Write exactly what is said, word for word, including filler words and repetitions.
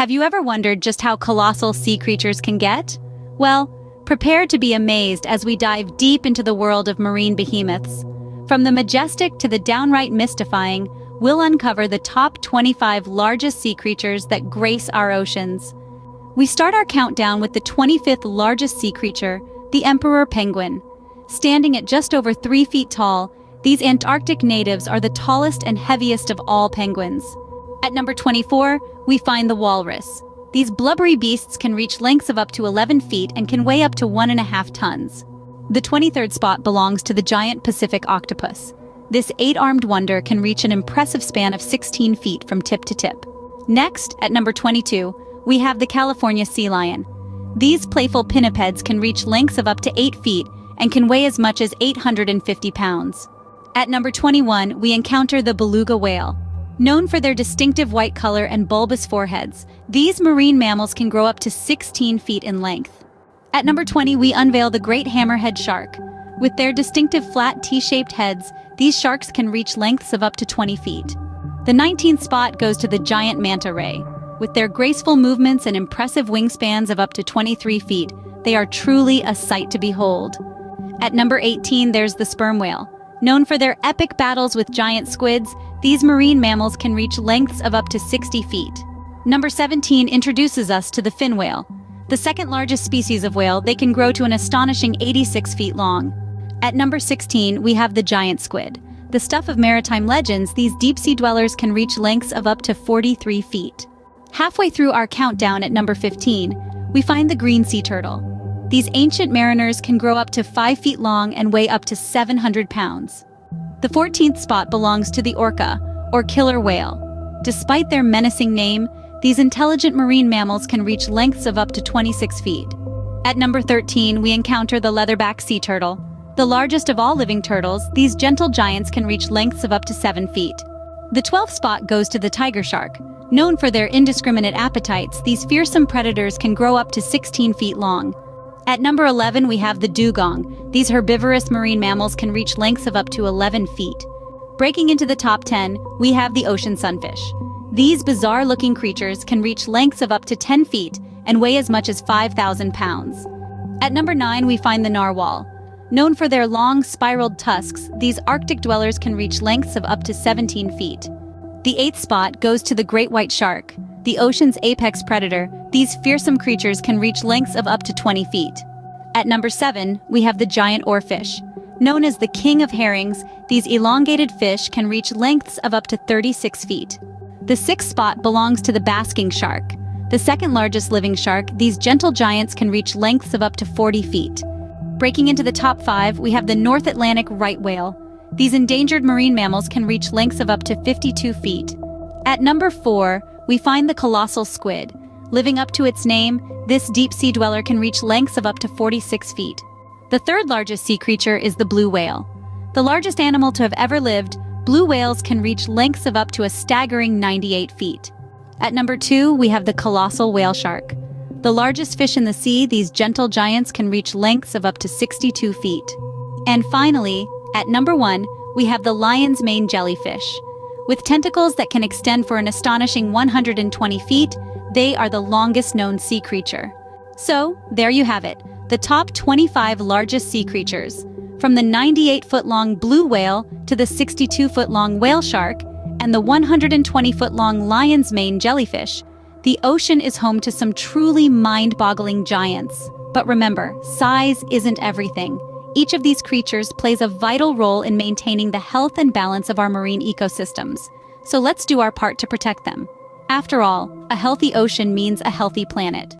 Have you ever wondered just how colossal sea creatures can get? Well, prepare to be amazed as we dive deep into the world of marine behemoths. From the majestic to the downright mystifying, we'll uncover the top twenty-five largest sea creatures that grace our oceans. We start our countdown with the twenty-fifth largest sea creature, the emperor penguin. Standing at just over three feet tall, these Antarctic natives are the tallest and heaviest of all penguins. At number twenty-four, we find the walrus. These blubbery beasts can reach lengths of up to eleven feet and can weigh up to one and a half tons. The twenty-third spot belongs to the giant Pacific octopus. This eight-armed wonder can reach an impressive span of sixteen feet from tip to tip. Next, at number twenty-two, we have the California sea lion. These playful pinnipeds can reach lengths of up to eight feet and can weigh as much as eight hundred fifty pounds. At number twenty-one, we encounter the beluga whale. Known for their distinctive white color and bulbous foreheads, these marine mammals can grow up to sixteen feet in length. At number twenty, we unveil the great hammerhead shark. With their distinctive flat T-shaped heads, these sharks can reach lengths of up to twenty feet. The nineteenth spot goes to the giant manta ray. With their graceful movements and impressive wingspans of up to twenty-three feet, they are truly a sight to behold. At number eighteen, there's the sperm whale. Known for their epic battles with giant squids, these marine mammals can reach lengths of up to sixty feet. Number seventeen introduces us to the fin whale. The second largest species of whale, they can grow to an astonishing eighty-six feet long. At number sixteen, we have the giant squid. The stuff of maritime legends, these deep-sea dwellers can reach lengths of up to forty-three feet. Halfway through our countdown at number fifteen, we find the green sea turtle. These ancient mariners can grow up to five feet long and weigh up to seven hundred pounds. The fourteenth spot belongs to the orca, or killer whale. Despite their menacing name, these intelligent marine mammals can reach lengths of up to twenty-six feet. At number thirteen, we encounter the leatherback sea turtle. The largest of all living turtles, these gentle giants can reach lengths of up to seven feet. The twelfth spot goes to the tiger shark. Known for their indiscriminate appetites, these fearsome predators can grow up to sixteen feet long. At number eleven, we have the dugong. These herbivorous marine mammals can reach lengths of up to eleven feet. Breaking into the top ten, we have the ocean sunfish. These bizarre-looking creatures can reach lengths of up to ten feet and weigh as much as five thousand pounds. At number nine, we find the narwhal. Known for their long, spiraled tusks, these Arctic dwellers can reach lengths of up to seventeen feet. The eighth spot goes to the great white shark. The ocean's apex predator, these fearsome creatures can reach lengths of up to twenty feet. At number seven, we have the giant oarfish. Known as the king of herrings, these elongated fish can reach lengths of up to thirty-six feet. The sixth spot belongs to the basking shark. The second largest living shark, these gentle giants can reach lengths of up to forty feet. Breaking into the top five, we have the North Atlantic right whale. These endangered marine mammals can reach lengths of up to fifty-two feet. At number four, we find the colossal squid. Living up to its name, this deep-sea dweller can reach lengths of up to forty-six feet. The third largest sea creature is the blue whale. The largest animal to have ever lived, blue whales can reach lengths of up to a staggering ninety-eight feet. At number two, we have the colossal whale shark. The largest fish in the sea, these gentle giants can reach lengths of up to sixty-two feet. And finally, at number one, we have the lion's mane jellyfish. With tentacles that can extend for an astonishing one hundred twenty feet, they are the longest known sea creature. So, there you have it, the top twenty-five largest sea creatures, from the ninety-eight-foot-long blue whale to the sixty-two-foot-long whale shark and the one hundred twenty-foot-long lion's mane jellyfish. The ocean is home to some truly mind-boggling giants. But remember, size isn't everything. Each of these creatures plays a vital role in maintaining the health and balance of our marine ecosystems. So let's do our part to protect them. After all, a healthy ocean means a healthy planet.